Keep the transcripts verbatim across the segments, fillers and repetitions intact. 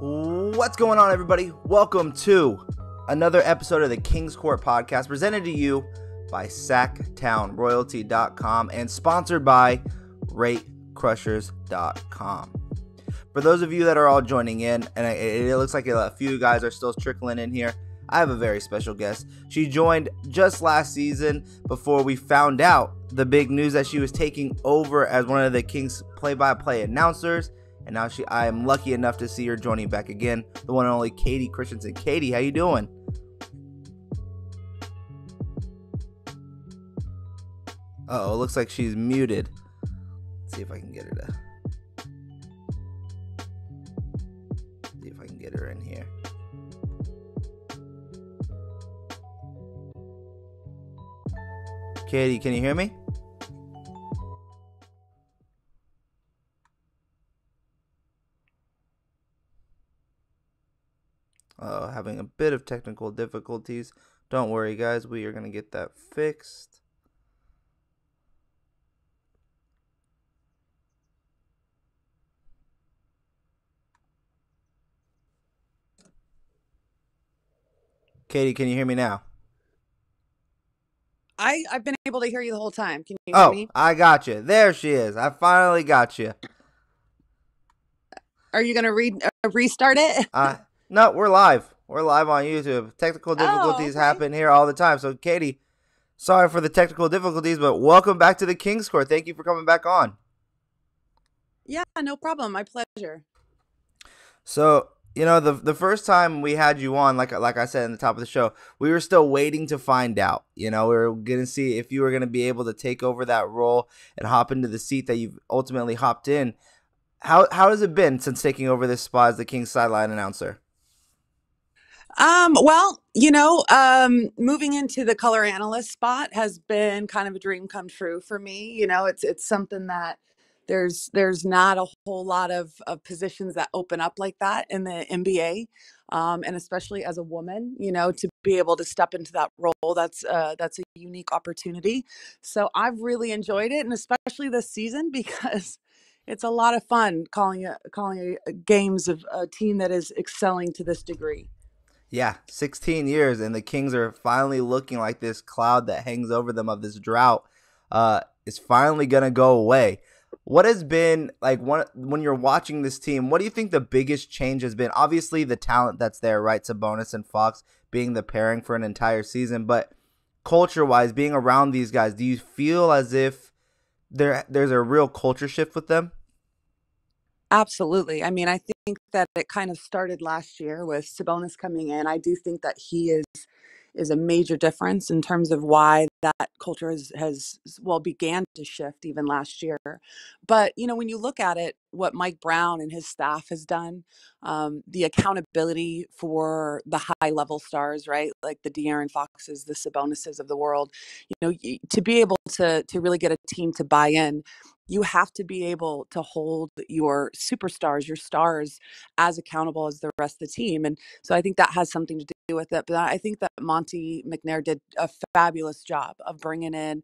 What's going on, everybody? Welcome to another episode of the King's Court Podcast, presented to you by Sacktown Royalty dot com and sponsored by Rate Crushers dot com. For those of you that are all joining in, and it looks like a few guys are still trickling in here, I have a very special guest. She joined just last season before we found out the big news that she was taking over as one of the Kings play-by-play announcers. And now she, I am lucky enough to see her joining back again, the one and only Kayte Christensen. Kayte, how you doing? Uh-oh, looks like she's muted. Let's see if I can get her to... Let's see if I can get her in here. Kayte, can you hear me? Uh, having a bit of technical difficulties. Don't worry, guys. We are going to get that fixed. Kayte, can you hear me now? I, I've been able to hear you the whole time. Can you hear oh, me? Oh, I got you. There she is. I finally got you. Are you going to re- uh, restart it? Uh, no, we're live. We're live on YouTube. Technical difficulties oh, okay. happen here all the time. So, Kayte, sorry for the technical difficulties, but welcome back to the King's Court. Thank you for coming back on. Yeah, no problem. My pleasure. So... You know, the the first time we had you on, like like I said in the top of the show, we were still waiting to find out. You know, we were going to see if you were going to be able to take over that role and hop into the seat that you've ultimately hopped in. How how has it been since taking over this spot as the Kings sideline announcer? Um, well, you know, um, moving into the color analyst spot has been kind of a dream come true for me. You know, it's it's something that There's there's not a whole lot of, of positions that open up like that in the N B A, um, and especially as a woman, you know, to be able to step into that role, that's uh, that's a unique opportunity. So I've really enjoyed it, and especially this season because it's a lot of fun calling a, calling a, a games of a team that is excelling to this degree. Yeah, sixteen years, and the Kings are finally looking like this cloud that hangs over them of this drought uh, is finally gonna go away. What has been, like, one, when you're watching this team, what do you think the biggest change has been? Obviously, the talent that's there, right? Sabonis and Fox being the pairing for an entire season. But culture-wise, being around these guys, do you feel as if there there's a real culture shift with them? Absolutely. I mean, I think that it kind of started last year with Sabonis coming in. I do think that he is... is a major difference in terms of why that culture has, has, well, began to shift even last year. But, you know, when you look at it, what Mike Brown and his staff has done, um, the accountability for the high level stars, right? Like the De'Aaron Foxes, the Sabonises of the world, you know, to be able to, to really get a team to buy in, you have to be able to hold your superstars, your stars, as accountable as the rest of the team. And so I think that has something to do with it. But I think that Monty McNair did a fabulous job of bringing in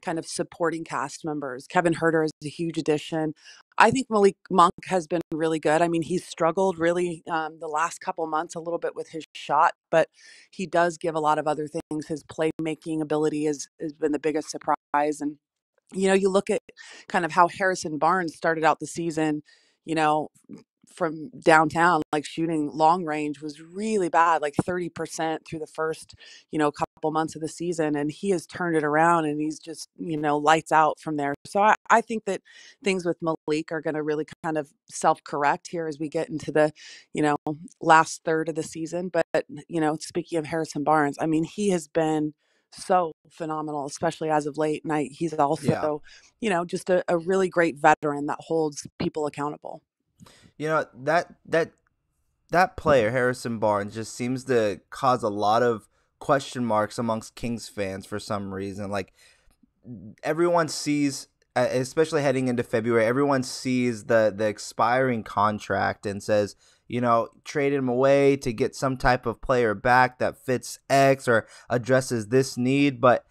kind of supporting cast members. Kevin Herter is a huge addition. I think Malik Monk has been really good. I mean, he's struggled really um, the last couple months a little bit with his shot, but he does give a lot of other things. His playmaking ability has has been the biggest surprise. And you know, you look at kind of how Harrison Barnes started out the season, you know, from downtown, like shooting long range was really bad, like thirty percent through the first, you know, couple months of the season. And he has turned it around and he's just, you know, lights out from there. So I, I think that things with Malik are going to really kind of self-correct here as we get into the, you know, last third of the season. But, you know, speaking of Harrison Barnes, I mean, he has been so phenomenal, especially as of late night. He's also, yeah. you know, just a, a really great veteran that holds people accountable. You know, that that that player, Harrison Barnes, just seems to cause a lot of question marks amongst Kings fans for some reason. Like, everyone sees, especially heading into February, everyone sees the, the expiring contract and says, you know, trade him away to get some type of player back that fits X or addresses this need. But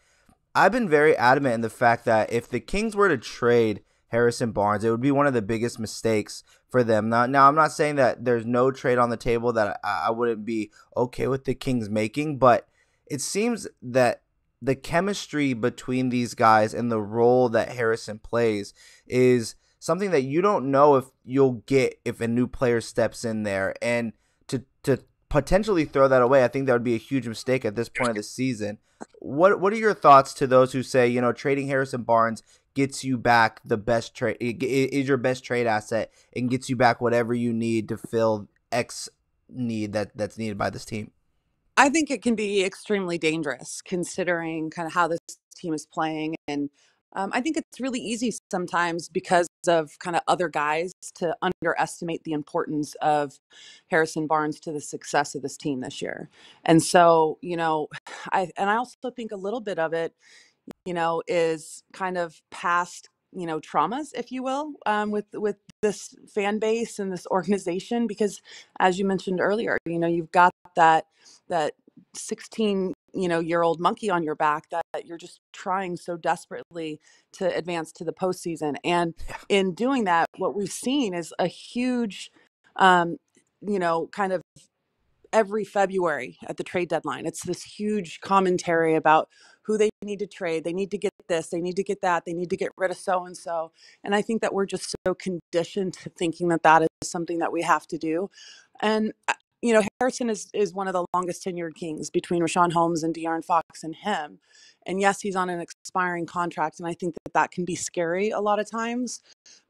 I've been very adamant in the fact that if the Kings were to trade Harrison Barnes, it would be one of the biggest mistakes for them. Now, now I'm not saying that there's no trade on the table that I, I wouldn't be okay with the Kings making, but it seems that the chemistry between these guys and the role that Harrison plays is something that you don't know if you'll get if a new player steps in there. And to to potentially throw that away, I think that would be a huge mistake at this point of the season. What what are your thoughts to those who say, you know, trading Harrison Barnes gets you back the best trade, is your best trade asset, and gets you back whatever you need to fill X need that that's needed by this team? I think it can be extremely dangerous considering kind of how this team is playing. And um, I think it's really easy sometimes because of kind of other guys to underestimate the importance of Harrison Barnes to the success of this team this year. And so, you know, I, and I also think a little bit of it, you know, is kind of past, you know, traumas, if you will, um, with, with this fan base and this organization, because as you mentioned earlier, you know, you've got that, that sixteen, you know, year old monkey on your back that, that you're just trying so desperately to advance to the postseason. And in doing that, what we've seen is a huge, um, you know, kind of every February at the trade deadline, it's this huge commentary about who they need to trade. They need to get this, they need to get that, they need to get rid of so-and-so. And I think that we're just so conditioned to thinking that that is something that we have to do. And, you know, Harrison is, is one of the longest tenured Kings between Rashawn Holmes and De'Aaron Fox and him. And yes, he's on an expiring contract. And I think that that can be scary a lot of times,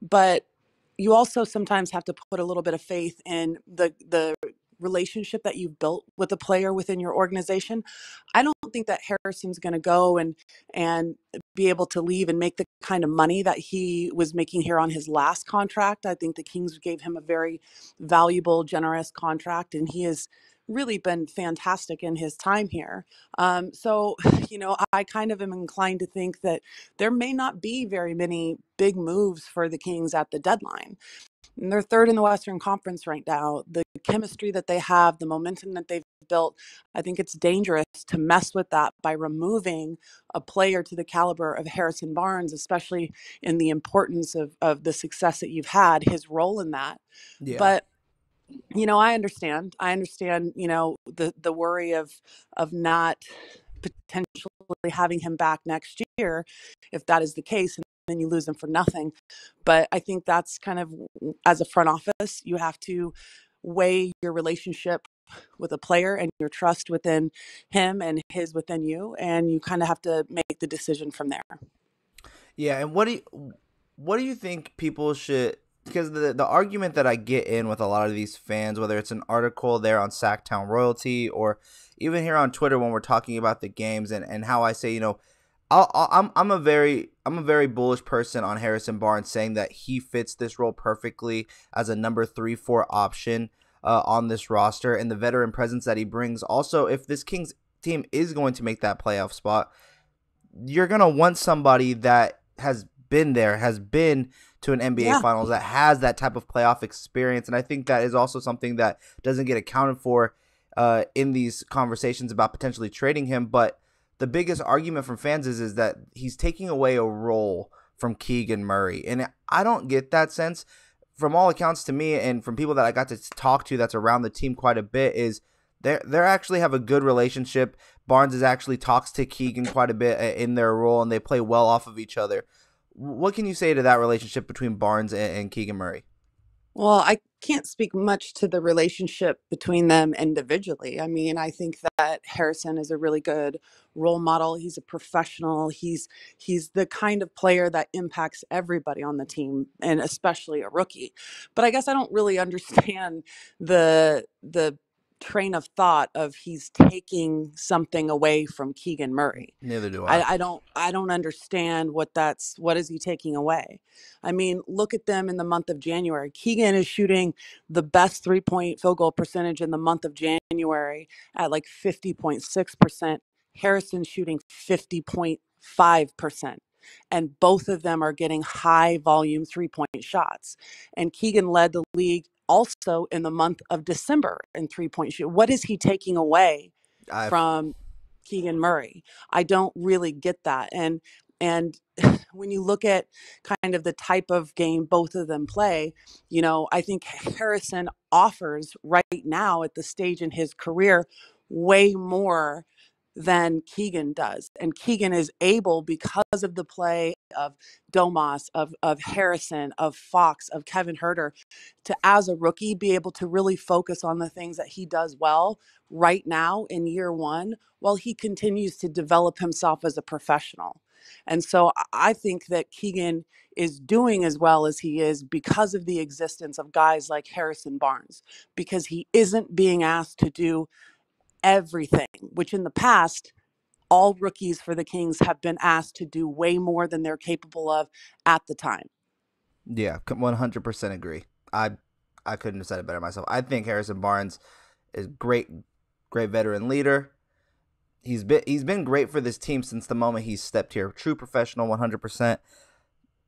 but you also sometimes have to put a little bit of faith in the, the, relationship that you've built with a player within your organization. I don't think that Harrison's going to go and and be able to leave and make the kind of money that he was making here on his last contract. I think the Kings gave him a very valuable, generous contract, and he has really been fantastic in his time here. Um, so, you know, I kind of am inclined to think that there may not be very many big moves for the Kings at the deadline. And they're third in the Western Conference right now. The chemistry that they have, the momentum that they've built, I think it's dangerous to mess with that by removing a player to the caliber of Harrison Barnes, especially in the importance of, of the success that you've had, his role in that. Yeah. But, you know, I understand. I understand, you know, the, the worry of of not potentially having him back next year if that is the case. Then you lose them for nothing. But I think that's kind of, as a front office, you have to weigh your relationship with a player and your trust within him and his within you, and you kind of have to make the decision from there. Yeah, and what do you, what do you think people should, because the, the argument that I get in with a lot of these fans, whether it's an article there on Sacktown Royalty or even here on Twitter when we're talking about the games and, and how I say, you know, I'll, I'm I'm a very I'm a very bullish person on Harrison Barnes, saying that he fits this role perfectly as a number three four option uh, on this roster, and the veteran presence that he brings. Also, if this Kings team is going to make that playoff spot, you're gonna want somebody that has been there, has been to an N B A yeah. Finals, that has that type of playoff experience, and I think that is also something that doesn't get accounted for uh, in these conversations about potentially trading him, but. The biggest argument from fans is, is that he's taking away a role from Keegan Murray. And I don't get that sense. From all accounts to me and from people that I got to talk to that's around the team quite a bit is they they actually have a good relationship. Barnes is actually talks to Keegan quite a bit in their role, and they play well off of each other. What can you say to that relationship between Barnes and, and Keegan Murray? Well, I can't speak much to the relationship between them individually. I mean, I think that Harrison is a really good role model. He's a professional. He's he's the kind of player that impacts everybody on the team, and especially a rookie. But I guess I don't really understand the the train of thought of he's taking something away from Keegan Murray. Neither do I. I, I don't I don't understand what that's what is he taking away. I mean, look at them in the month of January. Keegan is shooting the best three-point field goal percentage in the month of January at like fifty point six percent. Harrison's shooting fifty point five percent. And both of them are getting high volume three-point shots. And Keegan led the league also in the month of December in three-point shoot. What is he taking away I've... from Keegan Murray? I don't really get that. And and when you look at kind of the type of game both of them play, you know, I think Harrison offers right now at the stage in his career way more than Keegan does. And Keegan is able, because of the play of Domas, of, of Harrison, of Fox, of Kevin Herter, to, as a rookie, be able to really focus on the things that he does well right now in year one, while he continues to develop himself as a professional. And so I think that Keegan is doing as well as he is because of the existence of guys like Harrison Barnes, because he isn't being asked to do everything, which in the past, all rookies for the Kings have been asked to do way more than they're capable of at the time. Yeah, one hundred percent agree. I I couldn't have said it better myself. I think Harrison Barnes is great, great veteran leader. He's been he's been great for this team since the moment he stepped here. True professional, one hundred percent.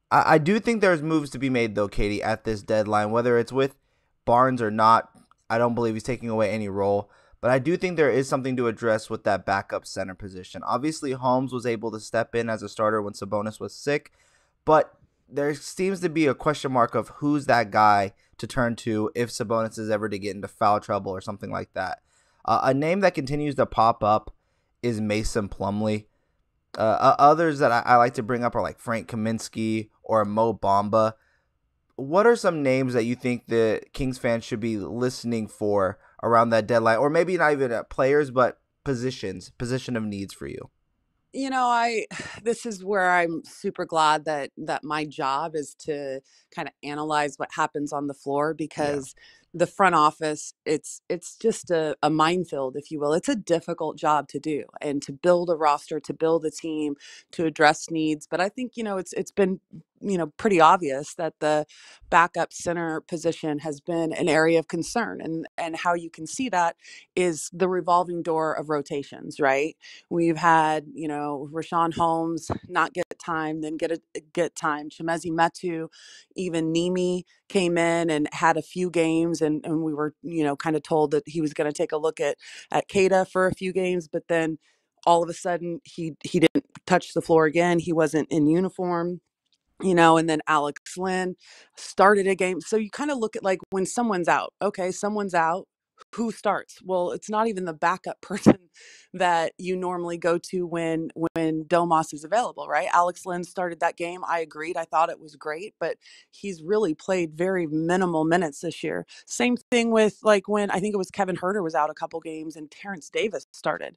I, I do think there's moves to be made though, Kayte, at this deadline, whether it's with Barnes or not. I don't believe he's taking away any role. But I do think there is something to address with that backup center position. Obviously, Holmes was able to step in as a starter when Sabonis was sick, but there seems to be a question mark of who's that guy to turn to if Sabonis is ever to get into foul trouble or something like that. Uh, a name that continues to pop up is Mason Plumlee. Uh, uh, others that I, I like to bring up are like Frank Kaminsky or Mo Bamba. What are some names that you think the Kings fans should be listening for around that deadline, or maybe not even at players, but positions, position of needs for you? You know, I, this is where I'm super glad that, that my job is to kind of analyze what happens on the floor, because yeah. the front office, it's, it's just a, a minefield, if you will. It's a difficult job to do, and to build a roster, to build a team, to address needs. But I think, you know, it's, it's been, you know, pretty obvious that the backup center position has been an area of concern. And, and how you can see that is the revolving door of rotations, right? We've had, you know, Richaun Holmes not get time, then get a, get time. Chimezie Metu, even Nimi came in and had a few games. And, and we were, you know, kind of told that he was going to take a look at, at Kayte for a few games, but then all of a sudden he, he didn't touch the floor again. He wasn't in uniform. You know, and then Alex Len started a game. So you kind of look at, like, when someone's out, okay, someone's out, who starts? Well, it's not even the backup person that you normally go to when when Domas is available, right? Alex Len started that game. I agreed. I thought it was great, but he's really played very minimal minutes this year. Same thing with, like, when I think it was Kevin Herter was out a couple games and Terrence Davis started.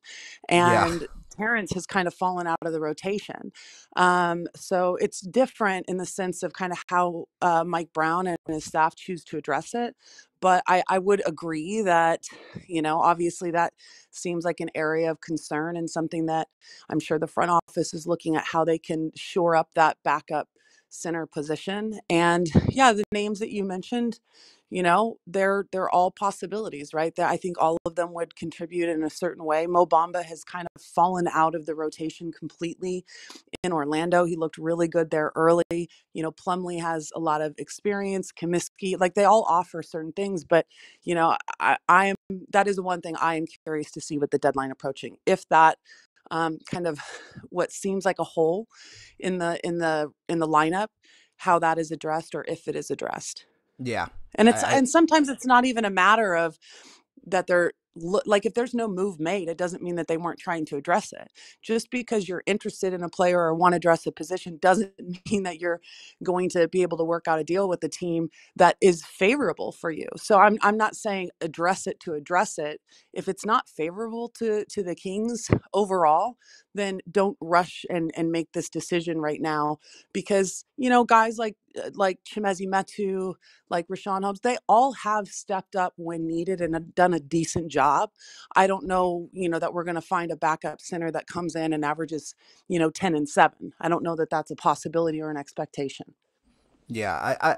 And yeah. Terrence has kind of fallen out of the rotation. Um, so it's different in the sense of kind of how uh, Mike Brown and his staff choose to address it. But I, I would agree that, you know, obviously that seems like an area of concern and something that I'm sure the front office is looking at, how they can shore up that backup center position. And yeah, the names that you mentioned, you know, they're they're all possibilities, right? That I think all of them would contribute in a certain way. Mo Bamba has kind of fallen out of the rotation completely in Orlando. He looked really good there early. You know, Plumlee has a lot of experience. Kaminsky, like, they all offer certain things, but you know, I, I am that is one thing I am curious to see with the deadline approaching. If that um, kind of what seems like a hole in the in the in the lineup, how that is addressed, or if it is addressed. Yeah. And it's I, and sometimes it's not even a matter of that they're like, if there's no move made, it doesn't mean that they weren't trying to address it. Just because you're interested in a player or want to address a position doesn't mean that you're going to be able to work out a deal with the team that is favorable for you. So I'm I'm not saying address it to address it. If it's not favorable to to the Kings overall, then don't rush and, and make this decision right now, because, you know, guys like like Chimezie Metu, like Rashawn Hobbs, they all have stepped up when needed and have done a decent job. I don't know, you know, that we're going to find a backup center that comes in and averages, you know, ten and seven. I don't know that that's a possibility or an expectation. Yeah. I, I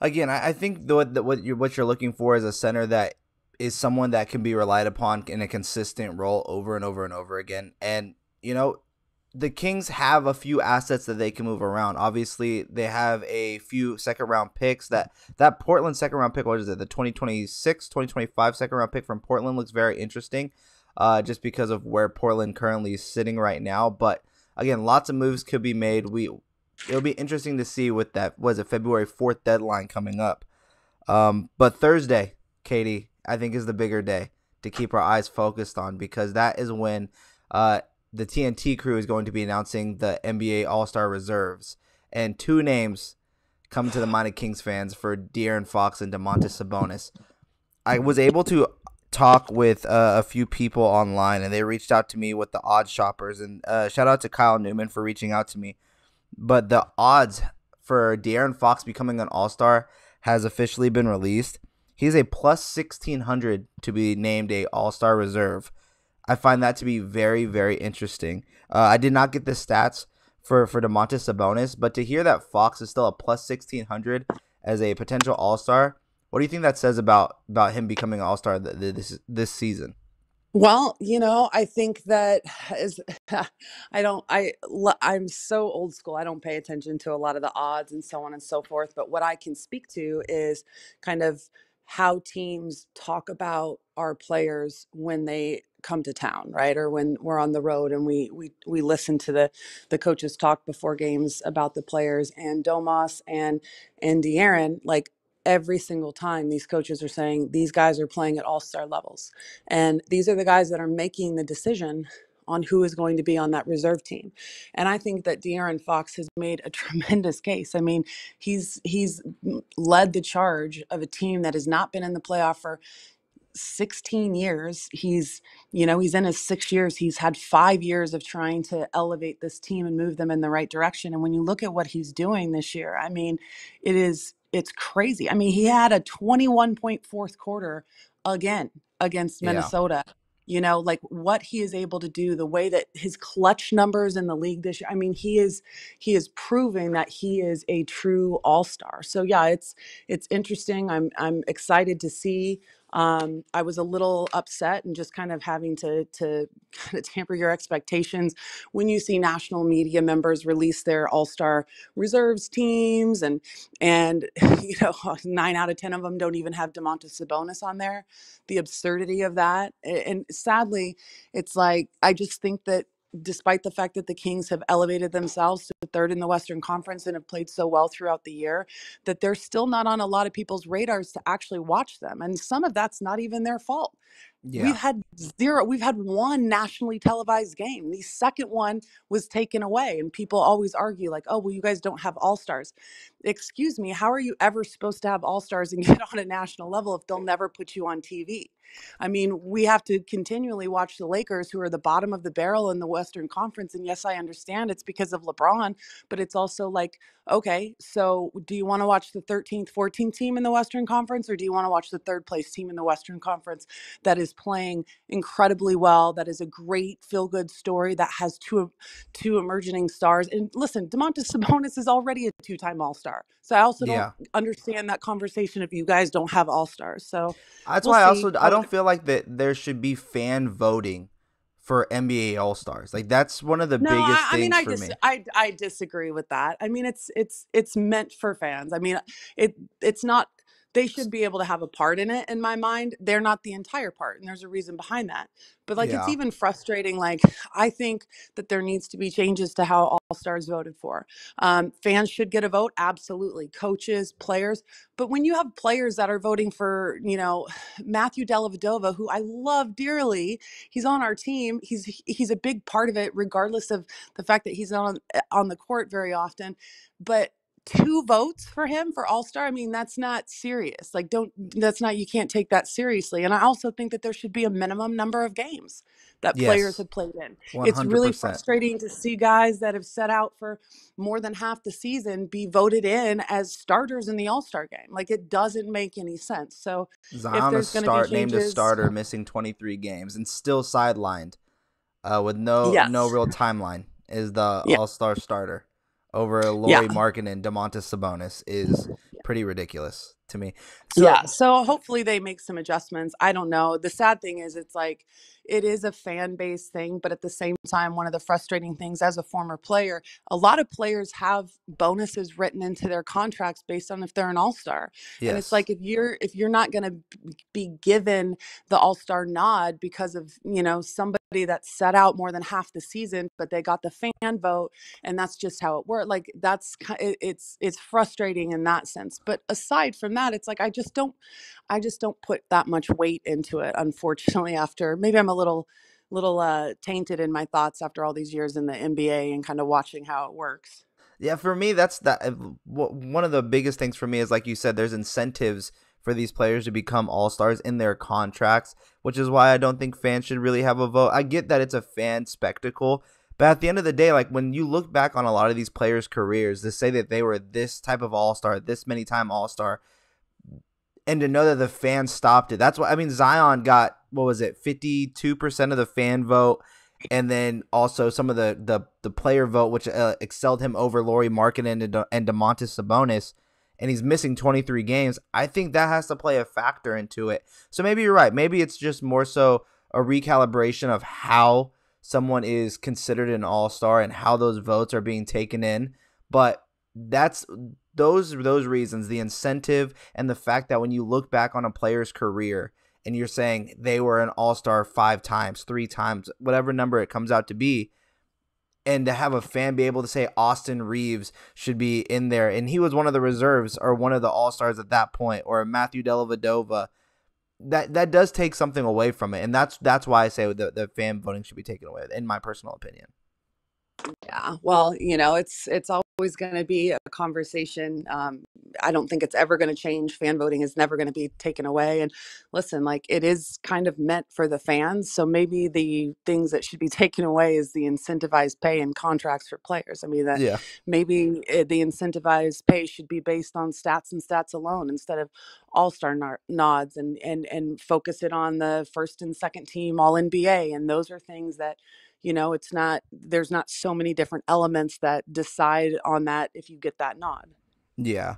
again, I, I think the, the, what you're, what you're looking for is a center that is someone that can be relied upon in a consistent role over and over and over again. And, you know, the Kings have a few assets that they can move around. Obviously, they have a few second-round picks. That that Portland second-round pick, what is it, the twenty twenty-six, twenty twenty-five second-round pick from Portland looks very interesting, uh, just because of where Portland currently is sitting right now. But, again, lots of moves could be made. We it'll be interesting to see with that, was it February fourth deadline coming up. Um, but Thursday, Katie, I think is the bigger day to keep our eyes focused on, because that is when uh, the T N T crew is going to be announcing the N B A All-Star reserves. And two names come to the mind of Kings fans for De'Aaron Fox and Domantas Sabonis. I was able to talk with uh, a few people online, and they reached out to me with the odds shoppers. And uh, shout out to Kyle Newman for reaching out to me. But the odds for De'Aaron Fox becoming an All-Star has officially been released. He's a plus sixteen hundred to be named a All-Star reserve. I find that to be very, very interesting. Uh, I did not get the stats for, for Domantas Sabonis, but to hear that Fox is still a plus sixteen hundred as a potential All-Star, what do you think that says about, about him becoming an All-Star th- th- this, this season? Well, you know, I think that is, I don't, I, I'm so old school. I don't pay attention to a lot of the odds and so on and so forth. But what I can speak to is kind of how teams talk about our players when they come to town, right? Or when we're on the road, and we we we listen to the the coaches talk before games about the players. And Domas and, and De'Aaron, like, every single time these coaches are saying these guys are playing at all-star levels. And these are the guys that are making the decision on who is going to be on that reserve team. And I think that De'Aaron Fox has made a tremendous case. I mean, he's he's led the charge of a team that has not been in the playoff for sixteen years. He's, you know, he's in his six years. He's had five years of trying to elevate this team and move them in the right direction. And when you look at what he's doing this year, I mean, it is, it's crazy. I mean, he had a twenty-one point fourth quarter again against Minnesota. Yeah. You know, like what he is able to do, the way that his clutch numbers in the league this year. I mean, he is he is proving that he is a true all-star. So yeah, it's it's interesting. I'm I'm excited to see. Um, I was a little upset and just kind of having to to kind of tamper your expectations when you see national media members release their all-star reserves teams, and and you know, nine out of ten of them don't even have Domantas Sabonis on there. The absurdity of that, and sadly, it's like I just think that, despite the fact that the Kings have elevated themselves to third in the Western Conference and have played so well throughout the year, that they're still not on a lot of people's radars to actually watch them. And some of that's not even their fault. Yeah. We've had zero, we've had one nationally televised game. The second one was taken away, and people always argue like, oh, well, you guys don't have all-stars. Excuse me, how are you ever supposed to have all-stars and get on a national level if they'll never put you on T V? I mean, we have to continually watch the Lakers, who are the bottom of the barrel in the Western Conference. And yes, I understand it's because of LeBron, but it's also like, okay, so do you want to watch the thirteenth, fourteenth team in the Western Conference, or do you want to watch the third place team in the Western Conference that is playing incredibly well, that is a great feel-good story, that has two two emerging stars? And listen, Domantas Sabonis is already a two-time All-Star, so I also don't yeah. understand that conversation if you guys don't have All-Stars. So that's we'll why I also I don't feel like that there should be fan voting for N B A All-Stars. Like, that's one of the no, biggest I, I mean, things I for dis- me. I, I disagree with that. I mean, it's it's it's meant for fans. I mean, it it's not. They should be able to have a part in it. In my mind, they're not the entire part, and there's a reason behind that. But like, yeah. it's even frustrating. Like, I think that there needs to be changes to how All-Stars voted for. Um, fans should get a vote. Absolutely. Coaches, players. But when you have players that are voting for, you know, Matthew Dellavedova, who I love dearly, he's on our team. He's, he's a big part of it, regardless of the fact that he's not on, on the court very often. But two votes for him for All-Star. I mean, that's not serious. Like, don't, that's not, you can't take that seriously. And I also think that there should be a minimum number of games that yes. players have played in. one hundred percent. It's really frustrating to see guys that have set out for more than half the season be voted in as starters in the All-Star game. Like, it doesn't make any sense. So Zion if there's start, be changes, named a starter, missing twenty-three games and still sidelined uh, with no, yes. no real timeline is the yeah. All-Star starter. Over Lauri yeah. Markkanen, Domantas Sabonis is pretty ridiculous to me. So, yeah, so hopefully they make some adjustments. I don't know. The sad thing is, it's like, it is a fan-based thing, but at the same time, one of the frustrating things as a former player, a lot of players have bonuses written into their contracts based on if they're an all-star. Yes. And it's like, if you're if you're not going to be given the all-star nod because of, you know, somebody company that set out more than half the season, but they got the fan vote, and that's just how it worked. Like, that's, it's, it's frustrating in that sense. But aside from that, it's like, I just don't, I just don't put that much weight into it, unfortunately. After, maybe I'm a little, little uh, tainted in my thoughts after all these years in the N B A and kind of watching how it works. Yeah, for me, that's that. One of the biggest things for me is, like you said, there's incentives for these players to become all-stars in their contracts, which is why I don't think fans should really have a vote. I get that it's a fan spectacle, but at the end of the day, like, when you look back on a lot of these players' careers to say that they were this type of all-star, this many time all-star, and to know that the fans stopped it. That's why, I mean, Zion got, what was it, fifty-two percent of the fan vote, and then also some of the the, the player vote, which uh, excelled him over Lauri Markkanen and, and Domantas Sabonis. And he's missing twenty-three games. I think that has to play a factor into it. So maybe you're right. Maybe it's just more so a recalibration of how someone is considered an all-star and how those votes are being taken in. But that's those those reasons, the incentive and the fact that when you look back on a player's career and you're saying they were an all-star five times, three times, whatever number it comes out to be, and to have a fan be able to say Austin Reeves should be in there, and he was one of the reserves or one of the all-stars at that point, or Matthew Dellavedova, that that does take something away from it. And that's that's why I say the, the fan voting should be taken away, in my personal opinion. Yeah, well, you know, it's it's always going to be a conversation. Um, I don't think it's ever going to change. Fan voting is never going to be taken away. And listen, like, it is kind of meant for the fans. So maybe the things that should be taken away is the incentivized pay and contracts for players. I mean, that yeah. maybe the incentivized pay should be based on stats and stats alone instead of all-star nods, and and and focus it on the first and second team all N B A. And those are things that, you know, it's not, there's not so many different elements that decide on that if you get that nod. Yeah.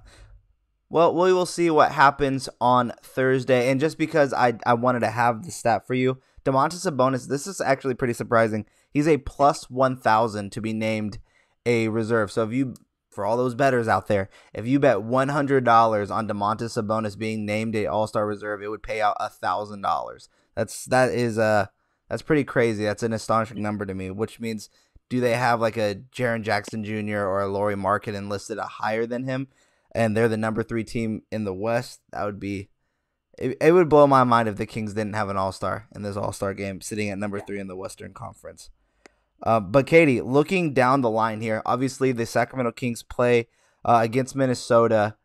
Well, we will see what happens on Thursday. And just because I, I wanted to have the stat for you, Domantas Sabonis, this is actually pretty surprising. He's a plus one thousand to be named a reserve. So if you, for all those bettors out there, if you bet one hundred dollars on Domantas Sabonis being named a all-star reserve, it would pay out one thousand dollars. That's, that is a, that's pretty crazy. That's an astonishing number to me, which means, do they have like a Jaren Jackson Junior or a Lauri Markkanen listed a higher than him, and they're the number three team in the West? That would be, it, it would blow my mind if the Kings didn't have an all-star in this all-star game, sitting at number three in the Western Conference. Uh, but Katie, looking down the line here, obviously the Sacramento Kings play uh, against Minnesota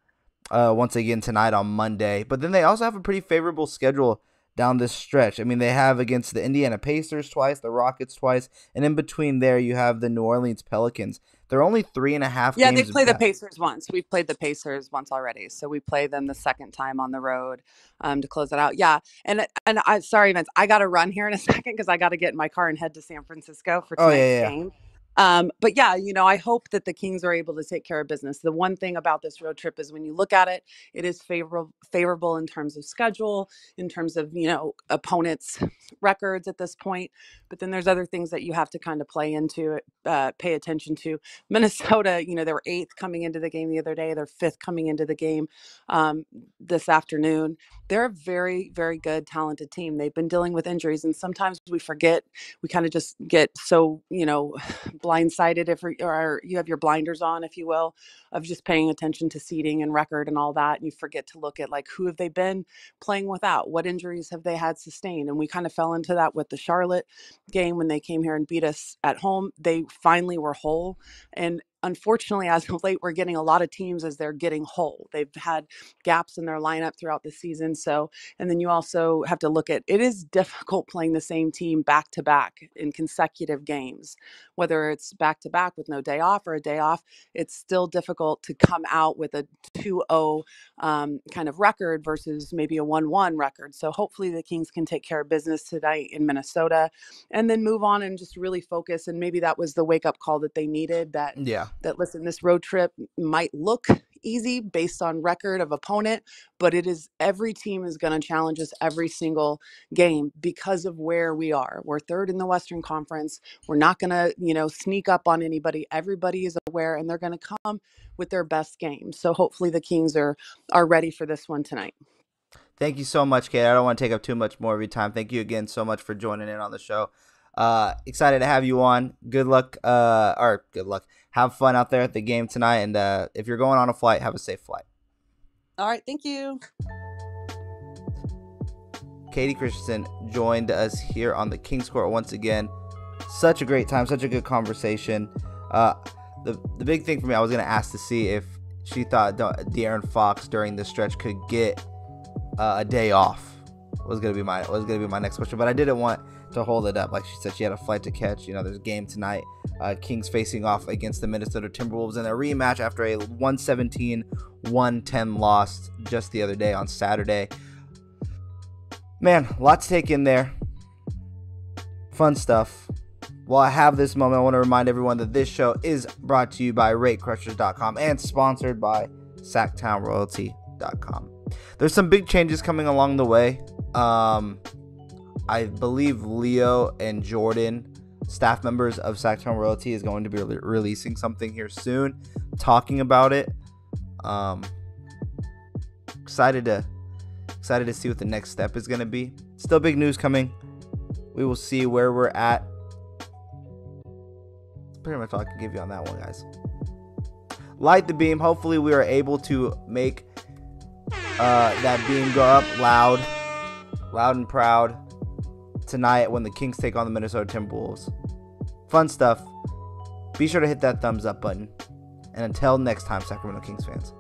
uh, once again tonight on Monday, but then they also have a pretty favorable schedule down this stretch. I mean, they have against the Indiana Pacers twice, the Rockets twice, and in between there you have the New Orleans Pelicans. They're only three and a half yeah, games. Yeah, they play back. the Pacers once. We've played the Pacers once already, so we play them the second time on the road um, to close it out. Yeah, and and I sorry, Vince, I got to run here in a second because I got to get in my car and head to San Francisco for tonight's oh, yeah, yeah. game. Um, but yeah, you know, I hope that the Kings are able to take care of business. The one thing about this road trip is when you look at it, it is favorable, favorable in terms of schedule, in terms of, you know, opponents' records at this point. But then there's other things that you have to kind of play into, uh, pay attention to. Minnesota, you know, they were eighth coming into the game the other day. They're fifth coming into the game um, this afternoon. They're a very, very good, talented team. They've been dealing with injuries, and sometimes we forget. We kind of just get so, you know, blindsided if or you have your blinders on, if you will, of just paying attention to seeding and record and all that, and you forget to look at, like, who have they been playing without, what injuries have they had sustained. And we kind of fell into that with the Charlotte game when they came here and beat us at home. They finally were whole, and unfortunately, as of late, we're getting a lot of teams as they're getting whole. They've had gaps in their lineup throughout the season. So, and then you also have to look at, it is difficult playing the same team back to back in consecutive games, whether it's back to back with no day off or a day off. It's still difficult to come out with a two oh um, kind of record versus maybe a one one record. So hopefully the Kings can take care of business tonight in Minnesota, and then move on and just really focus. And maybe that was the wake up call that they needed. That yeah. That, listen, this road trip might look easy based on record of opponent, but it is, every team is going to challenge us every single game because of where we are. We're third in the Western Conference. We're not going to, you know, sneak up on anybody. Everybody is aware, and they're going to come with their best game. So hopefully the Kings are are ready for this one tonight. Thank you so much, Kate. I don't want to take up too much more of your time. Thank you again so much for joining in on the show. Uh, excited to have you on. Good luck. Uh, or good luck. Have fun out there at the game tonight. And uh, if you're going on a flight, have a safe flight. All right. Thank you. Kayte Christensen joined us here on the King's Court once again. Such a great time. Such a good conversation. Uh, the, the big thing for me, I was going to ask to see if she thought De'Aaron Fox during this stretch could get uh, a day off. Was gonna be my was gonna be my next question, but I didn't want to hold it up. Like she said, she had a flight to catch. You know, there's a game tonight. Uh, Kings facing off against the Minnesota Timberwolves in a rematch after a one seventeen to one ten loss just the other day on Saturday. Man, a lot to take in there. Fun stuff. While I have this moment, I want to remind everyone that this show is brought to you by Rate Crushers dot com and sponsored by Sacktown Royalty dot com. There's some big changes coming along the way. Um, I believe Leo and Jordan, staff members of Sacktown Royalty, is going to be re- releasing something here soon, talking about it. Um, excited to excited to see what the next step is going to be. Still big news coming. We will see where we're at. That's pretty much all I can give you on that one, guys. Light the beam. Hopefully, we are able to make uh, that beam go up loud. Loud and proud tonight when the Kings take on the Minnesota Timberwolves. Fun stuff. Be sure to hit that thumbs up button. And until next time, Sacramento Kings fans.